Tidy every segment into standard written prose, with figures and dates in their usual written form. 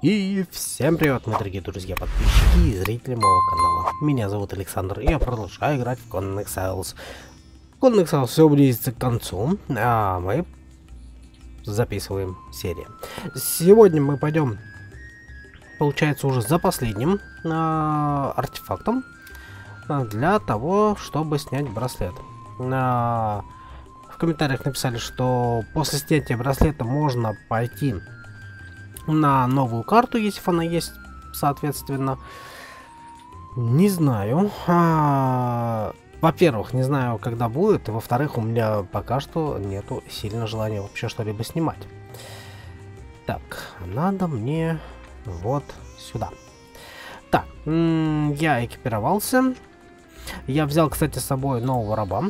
И всем привет, мои дорогие друзья, подписчики и зрители моего канала. Меня зовут Александр, и я продолжаю играть в Conan Exiles. Conan Exiles все близится к концу, а мы записываем серию. Сегодня мы пойдем, получается, уже за последним артефактом для того, чтобы снять браслет. В комментариях написали, что после снятия браслета можно пойти на новую карту, если она есть, соответственно. Не знаю. Во-первых, не знаю, когда будет. Во-вторых, у меня пока что нету сильно желания вообще что-либо снимать. Так, надо мне вот сюда. Так, я экипировался. Я взял, кстати, с собой нового раба,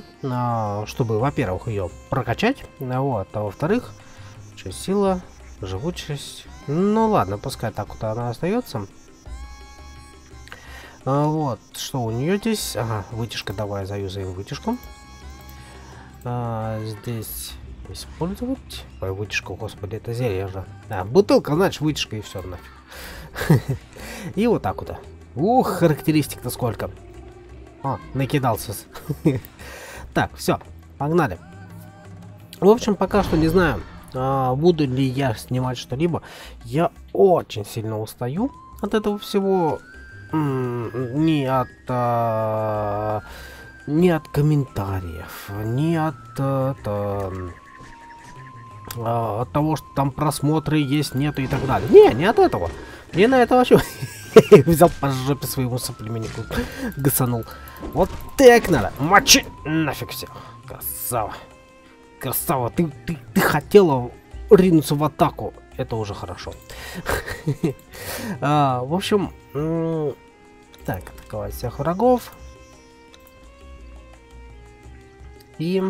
чтобы, во-первых, ее прокачать. Вот, а во-вторых, сила, живучесть. Ну ладно, пускай так вот она остается. Вот, что у нее здесь? Ага, вытяжка, давай заюзаем вытяжку. Здесь использовать. Ой, вытяжку, господи, это зелье же. А, бутылка, значит, вытяжка, и все нафиг. И вот так вот. Ух, характеристик-то сколько. О, накидался. Так, все, погнали. В общем, пока что не знаю, буду ли я снимать что-либо. Я очень сильно устаю от этого всего. Не от комментариев, не от того, что там просмотры есть, нету и так далее. Не от этого. Не на это вообще. Взял по жопе своему соплеменнику, гасанул. Вот так надо. Мочи нафиг все. Красава. Красава, ты хотела ринуться в атаку. Это уже хорошо. В общем, так, атаковать всех врагов. И...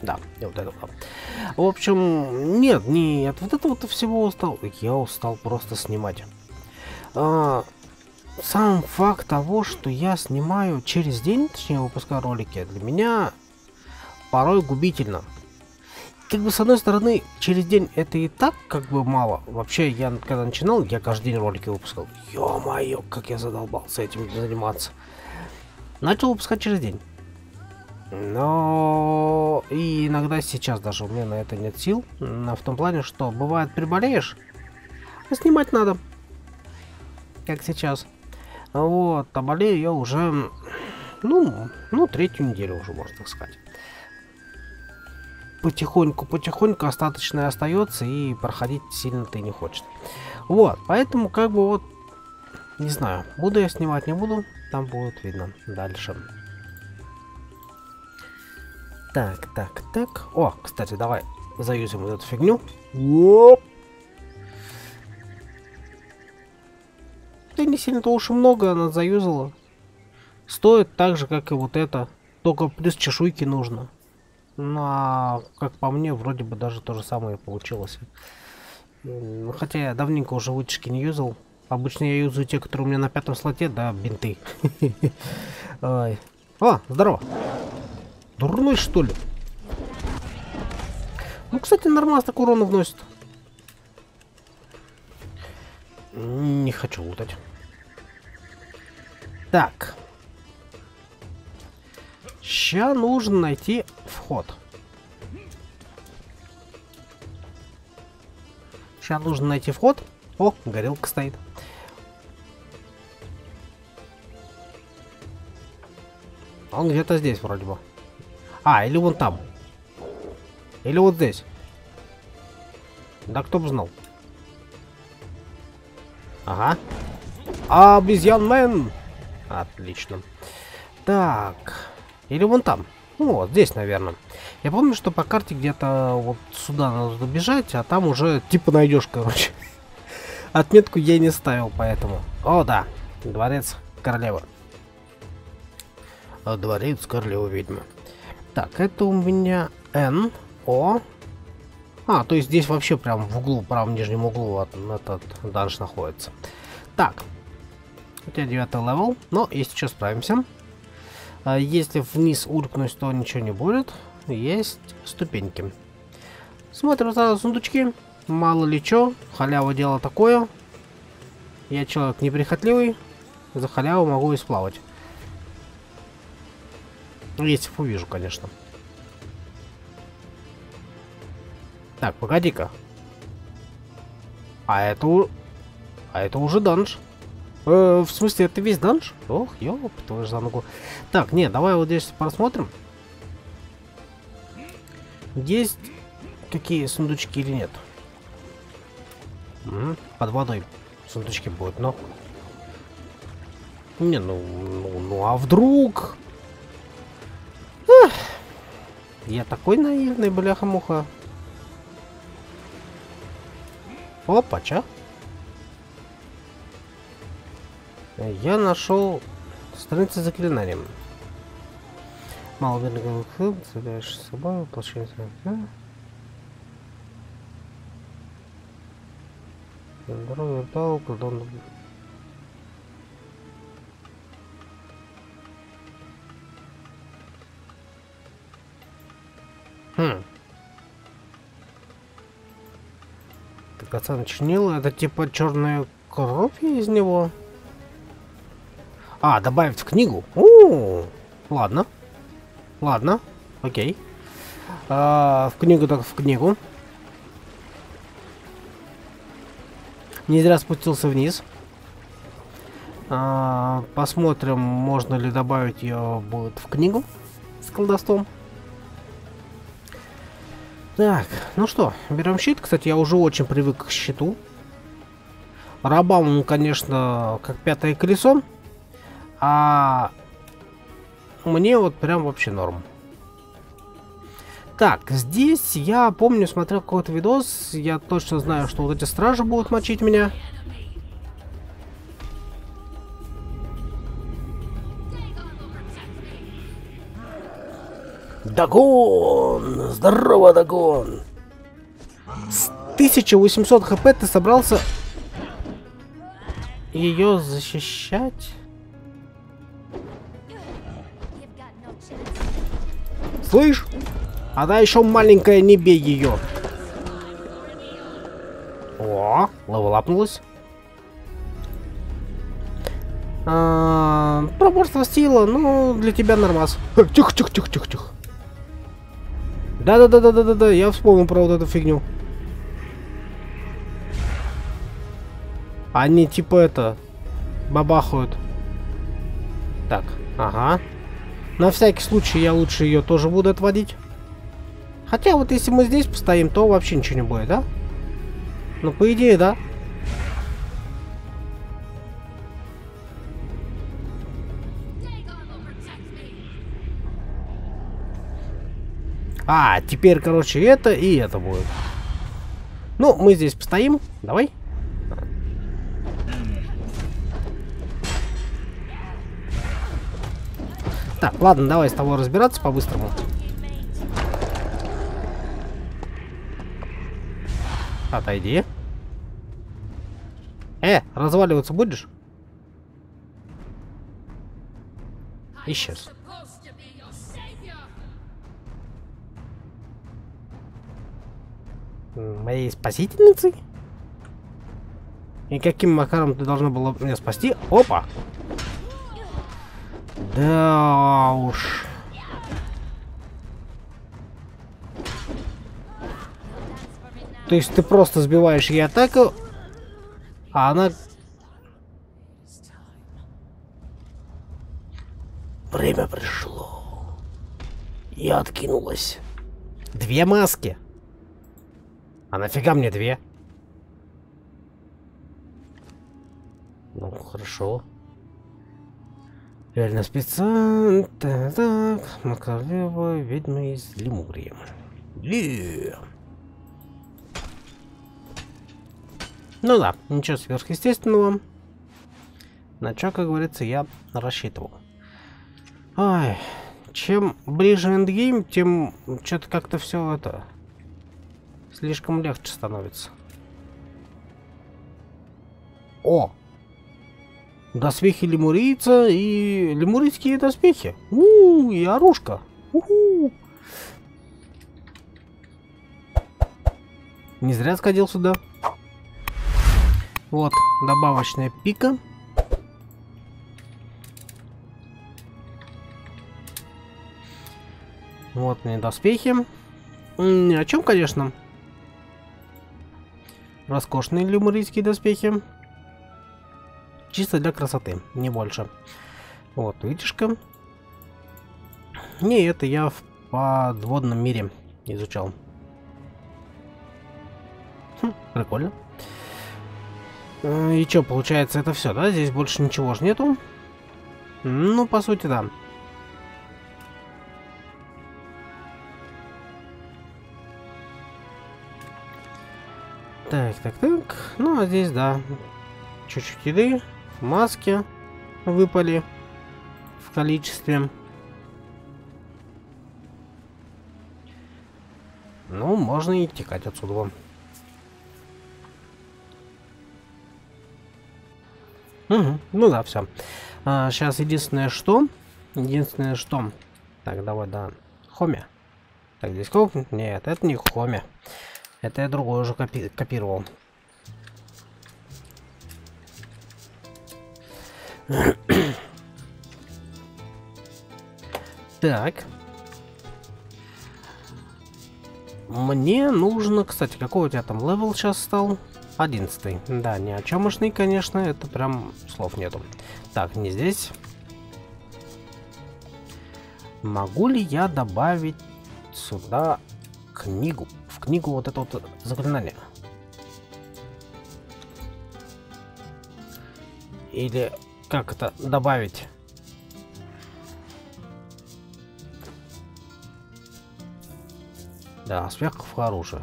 да, я вот это. В общем, нет, вот это вот всего устал. Я устал просто снимать. Сам факт того, что я снимаю через день, точнее, выпускаю ролики, для меня порой губительно. Как бы, с одной стороны, через день это и так как бы мало. Вообще, я когда начинал, я каждый день ролики выпускал. Ё-моё, как я задолбался этим заниматься. Начал выпускать через день. Но и иногда сейчас даже у меня на это нет сил. В том плане, что бывает, приболеешь, а снимать надо. Как сейчас. Вот, а болею я уже, ну, третью неделю уже, можно так сказать. Потихоньку остаточное остается, и проходить сильно ты не хочешь. Вот, поэтому как бы вот, не знаю, буду я снимать, не буду, там будет видно дальше. Так. О, кстати, давай заюзим вот эту фигню. Оп! Да не сильно-то уж много она заюзала. Стоит так же, как и вот это. Только плюс чешуйки нужно. Ну, а как по мне, вроде бы даже то же самое получилось. Хотя я давненько уже вытяжки не юзал. Обычно я юзаю те, которые у меня на 5-м слоте, да, бинты. О, здорово. Дурной, что ли? Ну, кстати, нормально так урон вносит. Не хочу лутать. Так. Ща нужно найти вход. О, горелка стоит. Он где-то здесь вроде бы. А, или вон там. Или вот здесь. Да кто бы знал. Ага. Обезьянмен. Отлично. Так. Или вон там. Ну, вот здесь, наверное. Я помню, что по карте где-то вот сюда надо бежать, а там уже типа найдешь, короче. Отметку я не ставил, поэтому. О, да. Дворец королевы. Дворец королевы ведьмы. Так, это у меня Н. О. А, то есть здесь вообще прям в углу, в правом нижнем углу этот данж находится. Так. У тебя 9 левел, но если что, справимся. Если вниз уркнуть, то ничего не будет. Есть ступеньки. Смотрим сразу сундучки. Мало ли чё. Халява дело такое. Я человек неприхотливый, за халяву могу и сплавать. Если увижу, конечно. Так, погоди-ка. А это уже данж. В смысле, это весь данж? Ох, ёп, твою за ногу. Так, не, давай вот здесь посмотрим. Есть какие сундучки или нет? Под водой сундучки будут, но... Не, ну а вдруг? Ах, я такой наивный, бляха-муха. Опача. Я нашел страницу с заклинанием. Маловерный голубых, цепляешь с собой, воплощаешь. Здоровье вертал, колдун. Так, отца чинил, это типа черная кровь из него. А, добавить в книгу? У-у-у. Ладно. Ладно, окей. В книгу так в книгу. Не зря спустился вниз. Посмотрим, можно ли добавить ее будет в книгу с колдовством. Так, ну что, берем щит. Кстати, я уже очень привык к щиту. Рабам он, конечно, как пятое колесо. А... Мне вот прям вообще норм. Так, здесь я помню, смотрел какой-то видос. Я точно знаю, что вот эти стражи будут мочить меня. Дагон! Здорово, Дагон! С 1800 хп ты собрался ее защищать? Слышь? Она еще маленькая, не бей ее. О, левелапнулась. Проборство сила, ну, для тебя нормас. Тихо. Да, я вспомнил про вот эту фигню. Они типа это, бабахают. Так, ага. На всякий случай я лучше ее тоже буду отводить. Хотя вот если мы здесь постоим, то вообще ничего не будет, да? Ну, по идее, да. А, теперь, короче, это и это будет. Ну, мы здесь постоим. Давай. Так, ладно, давай с тобой разбираться по-быстрому. Отойди. Разваливаться будешь? Исчез. Моей спасительницей? И каким макаром ты должна была меня спасти? Опа! Да уж. То есть ты просто сбиваешь ей атаку, а она... Время пришло. Я откинулась. Две маски. А нафига мне две? Ну, хорошо. Реально специально. Так, Макарева, ведьма из Лемурии. Ну да, ничего сверхъестественного. На чё, как говорится, я рассчитывал. Ай, чем ближе эндгейм, тем что-то как-то все это слишком легче становится. О! Доспехи лемурийца и лемурийские доспехи. У-у-у, и оружка. У-у-у. Не зря сходил сюда. Вот добавочная пика. Водные доспехи. Ни о чем, конечно. Роскошные лемурийские доспехи. Чисто для красоты, не больше. Вот, вытяжка. Не, это я в подводном мире изучал. Хм, прикольно. И что, получается, это все, да? Здесь больше ничего же нету. Ну, по сути, да. Так. Ну, а здесь, да. Чуть-чуть еды. Маски выпали в количестве. Ну, можно и текать отсюда. Угу. Ну да, все. Сейчас единственное что. Так, давай, да. Хоми. Так, здесь сколько? Нет, это не хоми. Это я другое уже копировал. Так. Мне нужно, кстати, какой у тебя там левел сейчас стал? 11. Да, ни о чемошный, конечно, это прям слов нету. Так, не здесь. Могу ли я добавить сюда книгу? В книгу вот это вот заклинание. Или как это добавить? Да, сверху в оружие.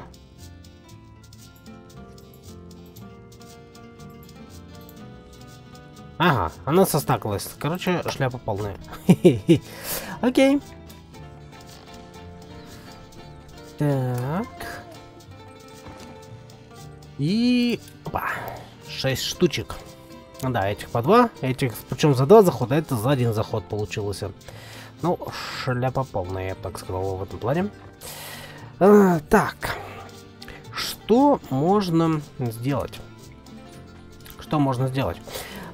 Ага, она состакалась. Короче, шляпа полная. Окей. Так. И... Опа. 6 штучек. Да, этих по 2. Этих, причем за 2 захода, это за 1 заход получилось. Ну, шляпа полная, я так сказал, в этом плане. А, так. Что можно сделать? Что можно сделать?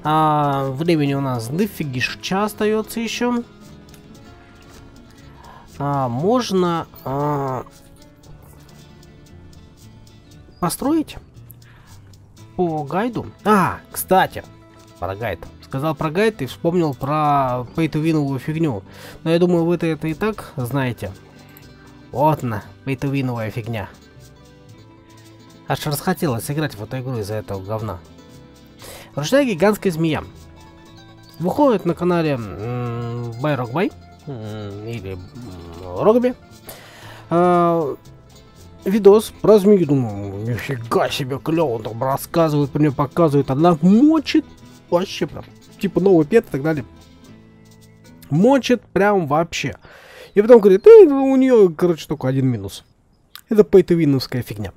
Времени у нас дофигища остается еще. Можно построить по гайду. Кстати, про гайд. Сказал про гайд и вспомнил про pay-to-win-овую фигню. Но я думаю, вы-то это и так знаете. Вот она, pay-to-win-овая фигня. Аж расхотелось играть в эту игру из-за этого говна. Ручная гигантская змея. Выходит на канале Байрокбай или Рогби. Видос про змею. Думаю, нифига себе, клево. Там рассказывают, про нее показывают. Она мочит вообще прям. Типа новый пет и так далее. Мочит прям вообще. И потом говорит, у нее, короче, только один минус. Это pay-to-win-овская фигня.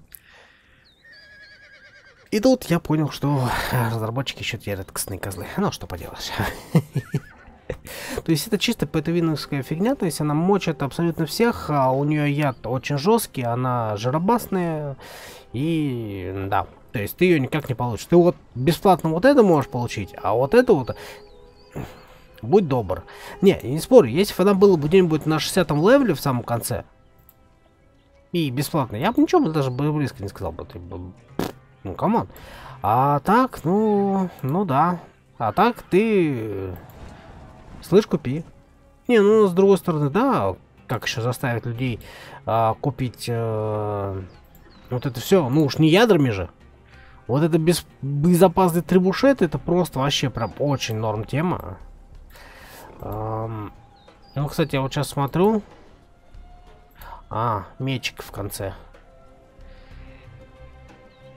И тут я понял, что разработчики еще те редкостные козлы. Ну, что поделаешь. То есть это чисто pay-to-win-овская фигня. То есть она мочит абсолютно всех. У нее яд очень жесткий. Она жиробасная. И да. То есть ты ее никак не получишь. Ты вот бесплатно вот это можешь получить. А вот это вот... Будь добр. Не спорю. Если бы она была бы где-нибудь на 60-м левеле в самом конце. И бесплатно. Я бы ничего даже близко не сказал бы. Ну, камон. А так, ну да. А так ты... Слышь, купи. Не, ну, с другой стороны, да. Как еще заставить людей купить вот это все? Ну уж не ядрами же. Вот это безопасный трибушет, это просто вообще прям очень норм тема. Ну, кстати, я вот сейчас смотрю. Мечик в конце.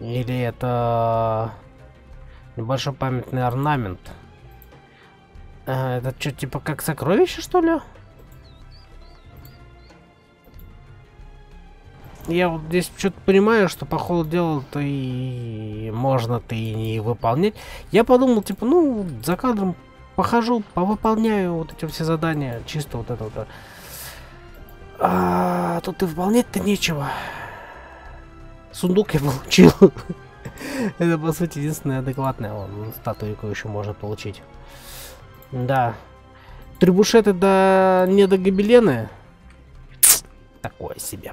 Или это небольшой памятный орнамент. Это что, типа как сокровище, что ли? Я вот здесь что-то понимаю, что по ходу дела-то и можно-то и не выполнять. Я подумал, типа, ну, за кадром похожу, повыполняю вот эти все задания. Чисто вот это вот. Тут и выполнять-то нечего. Сундук я получил. Это, по сути, единственное адекватное. Вон, статуйку еще можно получить. Да. Трибушеты до... не до гобелены? Такое себе.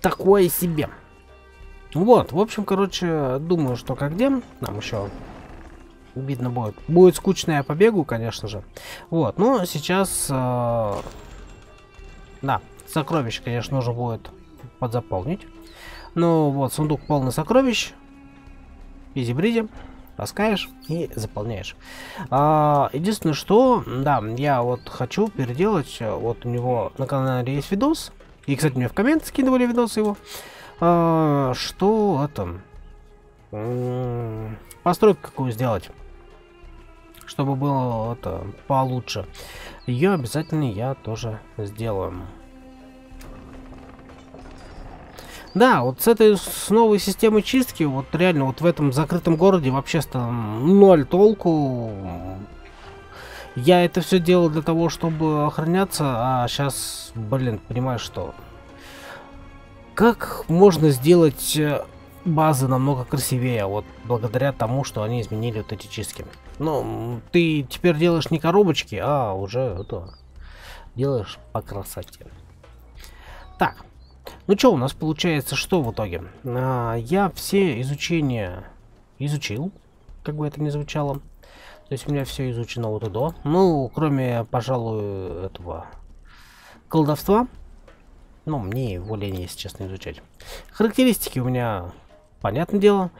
Такое себе. Вот, в общем, короче, думаю, что как где. Нам еще видно будет. Будет скучно, я побегу, конечно же. Вот, но сейчас... Да, сокровищ, конечно, нужно будет подзаполнить. Ну вот, сундук полный сокровищ. Изи-бризи. Таскаешь и заполняешь. Единственное, что... Да, я вот хочу переделать. Вот у него на канале есть видос. И, кстати, мне в комменты скидывали видос его. Что это? Постройку какую сделать, чтобы было это получше. Ее обязательно я тоже сделаю. Да, вот с этой, с новой системой чистки, вот реально вот в этом закрытом городе вообще там ноль толку. Я это все делал для того, чтобы охраняться, а сейчас, блин, понимаю, что... Как можно сделать базы намного красивее, вот благодаря тому, что они изменили вот эти чистки. Ну, ты теперь делаешь не коробочки, а уже это делаешь по красоте. Так, ну что у нас получается, что в итоге? Я все изучения изучил, как бы это ни звучало. То есть у меня все изучено вот и до. Ну, кроме, пожалуй, этого колдовства. Но мне его лень, если честно, изучать. Характеристики у меня, понятное дело.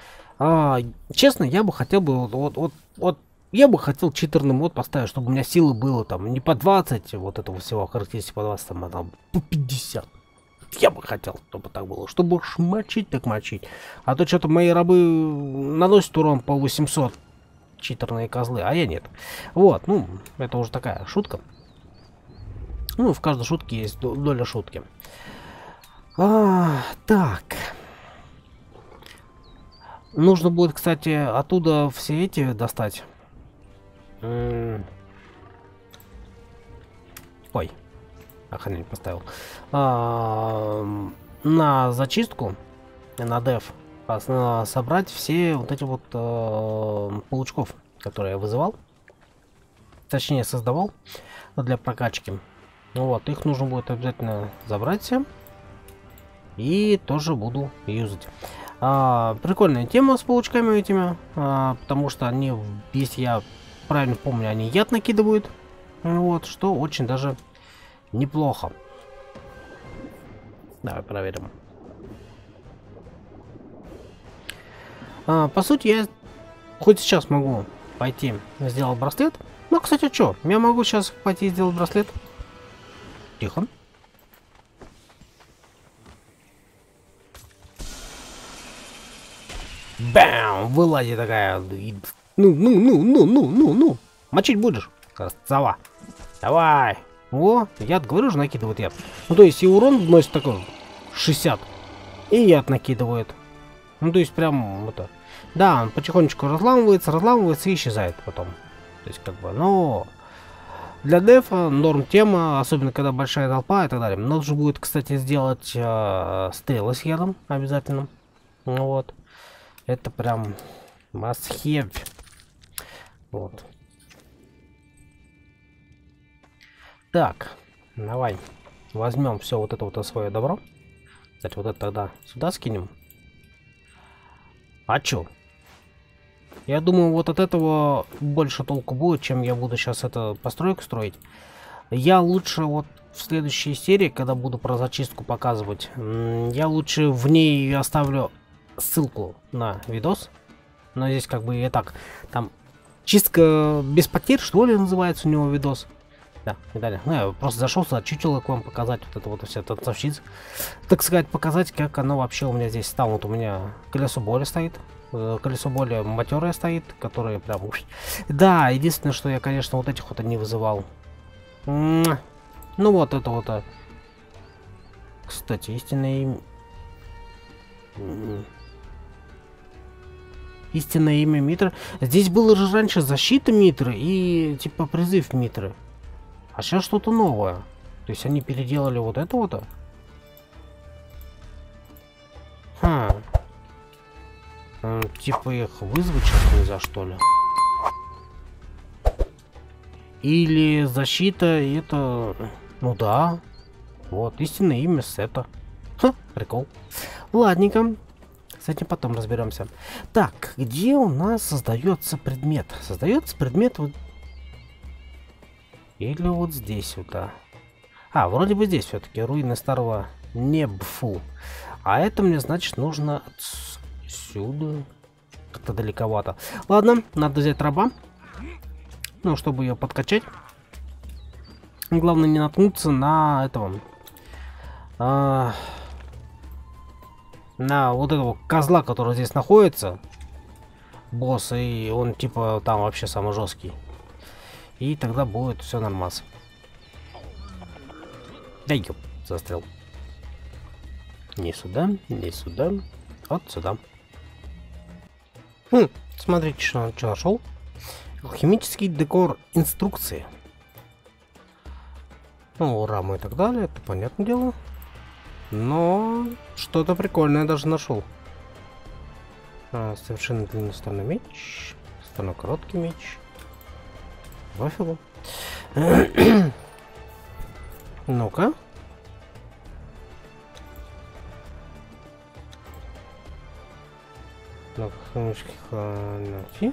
Честно, я бы хотел бы... я бы хотел читерный мод поставить, чтобы у меня силы было там не по 20, вот этого всего, характеристики по 20, там, а там по 50. Я бы хотел, чтобы так было. Чтобы уж мочить, так мочить. А то что-то мои рабы наносят урон по 800, читерные козлы, а я нет. Вот, ну, это уже такая шутка. Ну, в каждой шутке есть доля шутки. Так. Нужно будет, кстати, оттуда все эти достать. Ой. Охранник поставил. На зачистку, на деф, собрать все вот эти вот паучков, которые я вызывал. Точнее, создавал для прокачки. Ну вот, их нужно будет обязательно забрать все. И тоже буду юзать. Прикольная тема с паучками этими. Потому что они, если я правильно помню, они яд накидывают. Вот, что очень даже неплохо. Давай проверим. По сути, я хоть сейчас могу пойти сделать браслет. Ну, кстати, что? Я могу сейчас пойти сделать браслет. Тихо. Бам! Вылази такая. Ну. Мочить будешь? Красава. Давай. О, яд, говорю же, накидывает яд. Ну, то есть и урон вносит такой 60. И яд накидывает. Ну, то есть прям это. Да, он потихонечку разламывается и исчезает потом. То есть как бы, ну... Для дефа норм тема, особенно когда большая толпа и так далее. Нужно будет, кстати, сделать стрелы с ядом обязательно. Ну вот. Это прям must have. Вот. Так, давай возьмем все вот это вот свое добро. Кстати, вот это тогда сюда скинем. А чё? Я думаю, вот от этого больше толку будет, чем я буду сейчас эту постройку строить. Я лучше вот в следующей серии, когда буду про зачистку показывать, я лучше в ней оставлю ссылку на видос. Но здесь как бы и так. Там чистка без потерь, что ли, называется у него видос. Да, и далее. Ну, я просто зашел сюда, чучело к вам показать, вот это вот вся танцовщица. Так сказать, показать, как оно вообще у меня здесь стало. Вот у меня колесо боли стоит. Колесо более матерое стоит, которое прям... Да, единственное, что я, конечно, вот этих вот не вызывал. Ну вот это вот. Кстати, истинное имя Митры. Здесь было же раньше защита Митры и типа призыв Митры. А сейчас что-то новое. То есть они переделали вот это вот. Типа их вызвать сейчас нельзя, что ли? Или защита это... Ну да. Вот, истинное имя Сета. Ха, прикол. Ладненько. С этим потом разберемся. Так, где у нас создается предмет? Создается предмет вот... Или вот здесь вот, да. А, вроде бы здесь все-таки руины старого Небфу. А это мне, значит, нужно отсюда. Как-то далековато. Ладно, надо взять раба. Ну, чтобы ее подкачать. Главное не наткнуться на этого... на вот этого козла, который здесь находится. Босс, и он типа там вообще самый жесткий. И тогда будет все нормас. Да ёп, застрял. Не сюда, не сюда. Вот сюда. Хм, смотрите, что он нашел. Алхимический декор инструкции. Ну, рамы и так далее, это понятное дело. Но что-то прикольное я даже нашел. Совершенно длинноствольный меч. Станок короткий меч. Вафелу. Ну-ка. Так, химических найти.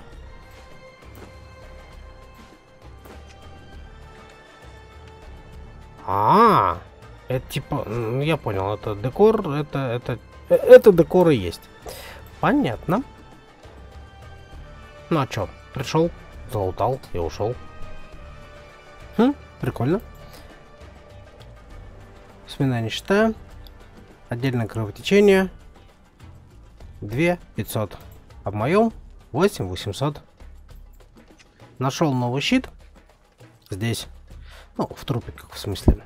А-а-а! Это типа, ну, я понял, это декор, это декор и есть. Понятно. Ну а чё, пришел, залутал и ушел. Хм, прикольно. Смена нечто. Отдельное кровотечение. 2500. А в моем 8800. Нашел новый щит. Здесь. Ну, в трупиках, в смысле.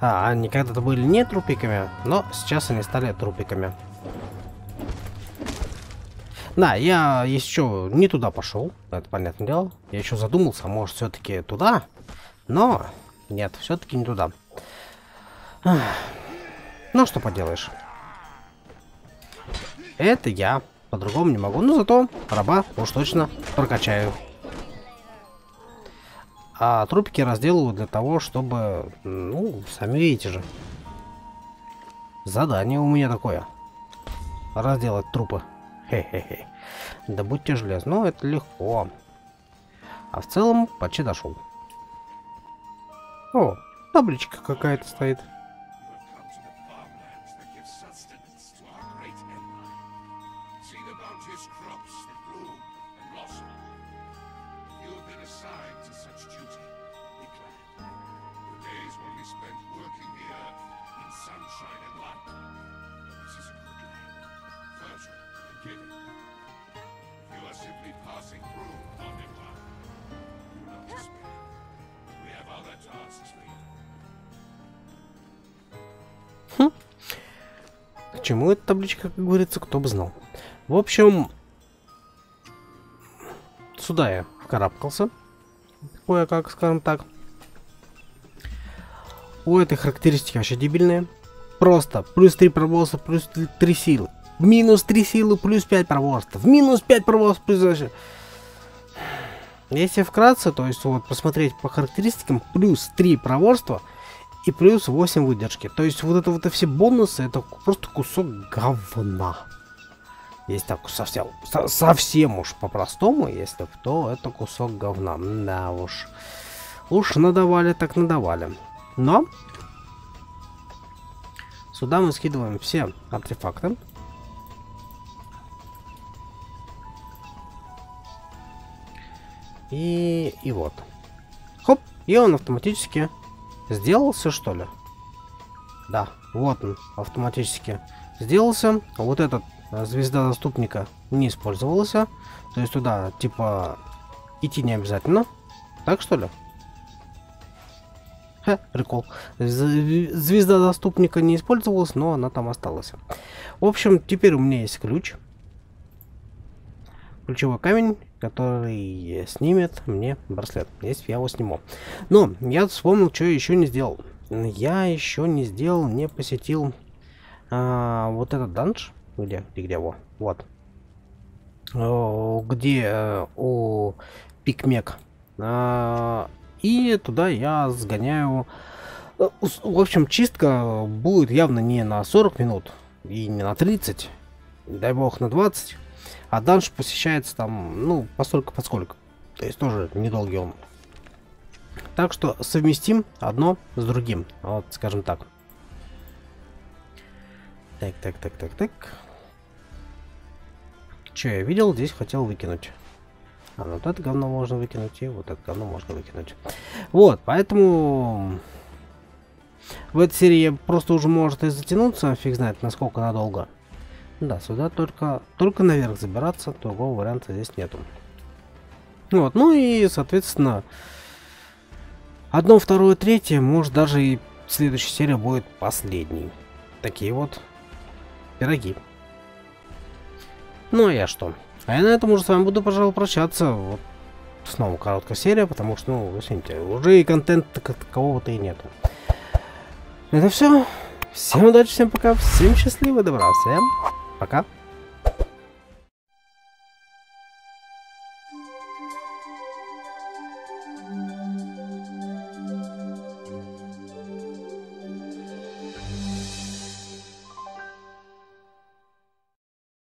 А, они когда-то были не трупиками, но сейчас они стали трупиками. Да, я еще не туда пошел, это понятное дело. Я еще задумался, может, все-таки туда, но нет, все-таки не туда. Ах. Ну, что поделаешь. Это я по-другому не могу, но зато раба уж точно прокачаю. А трупики разделываю для того, чтобы... Ну, сами видите же. Задание у меня такое. Разделать трупы. Хе-хе-хе. Да будьте желез. Ну, это легко. А в целом почти дошел. О, табличка какая-то стоит. Хм. К чему эта табличка, как говорится, кто бы знал. В общем, сюда я вкарабкался. Кое-как, скажем так. У этой характеристики вообще дебильные. Просто плюс 3 пробоса, плюс 3 силы. Минус 3 силы, плюс 5 проборстов. Минус 5 проборстов, плюс вообще. Если вкратце, то есть вот посмотреть по характеристикам, плюс 3 проворства и плюс 8 выдержки. То есть вот это вот все бонусы, это просто кусок говна. Если так совсем, совсем уж по-простому, если то это кусок говна. Да уж. Уж надавали, так надавали. Но сюда мы скидываем все артефакты. И вот. Хоп. И он автоматически сделался, что ли? Да. Вот он автоматически сделался. Вот этот звезда заступника не использовался. То есть туда, типа, идти не обязательно. Так, что ли? Ха, прикол. Звезда заступника не использовалась, но она там осталась. В общем, теперь у меня есть ключ. Ключевой камень, который снимет мне браслет, если я его сниму. Но я вспомнил, что я еще не сделал. Я еще не сделал, не посетил вот этот данж. Где его? Вот. где у Пикмек. И туда я сгоняю. В общем, чистка будет явно не на 40 минут и не на 30, дай бог на 20, а данж посещается там, ну, постольку-поскольку, то есть тоже недолгий он. Так что совместим одно с другим, вот скажем так. Так. Че я видел, здесь хотел выкинуть. А вот это говно можно выкинуть, и вот это говно можно выкинуть. Вот, поэтому... В этой серии просто уже может и затянуться, фиг знает насколько надолго. Да, сюда только наверх забираться, другого варианта здесь нету. Вот, ну и, соответственно, одно, второе, третье, может даже и следующая серия будет последней. Такие вот пироги. Ну а я что? А я на этом уже с вами буду, пожалуй, прощаться. Вот снова короткая серия, потому что, ну, извините, уже и контента такового-то и нету. Это все. Всем удачи, всем пока, всем счастливо, добра, всем пока.